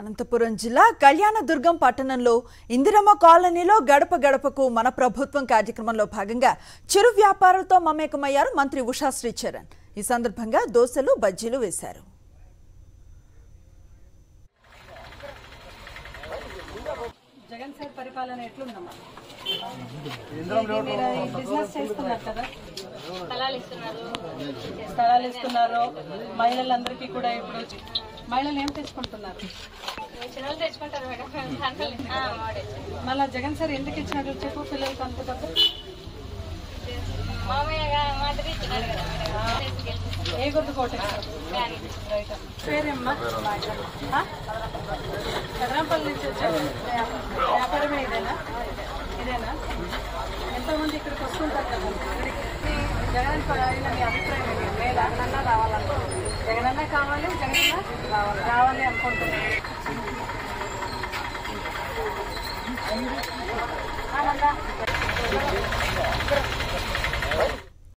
అనంతపురం జిల్లా కళ్యాణదుర్గం పట్టణంలో ఇందిరమ్మ కాలనీలో గడప గడపకు మన ప్రభుత్వం కార్యక్రమంలో భాగంగా చిరు వ్యాపారులతో మమేకమయ్యారు మంత్రి ఉషా శ్రీచరణ్. ఈ సందర్భంగా దోశలు బజ్జీలు వేశారు. జగన్ సార్ పరిపాలన ఎట్లుందమ్మా? బిజినెస్ చేస్తున్నారు కదా, స్థలాలు ఇస్తున్నారు మహిళలందరికీ కూడా. ఇప్పుడు మహిళలు ఏం తెచ్చుకుంటున్నారు? మళ్ళీ జగన్ సార్ ఎందుకు ఇచ్చినారు చెప్పు పిల్లలకి? అంత ఏ గుర్తు కోట పేరేమ్మా? కదరాంపల్లి నుంచి వచ్చారు. వ్యాపారమే ఇదేనా? ఇదేనా? ఎంతోమంది ఇక్కడికి వస్తుంటారు కదా. జగన్ పడాలని మీ అభిప్రాయం లేదా? అన్న రావాలనుకో, జగనన్న కావాలి, జగనన్న రావాలి అనుకుంటున్నాను. అన్న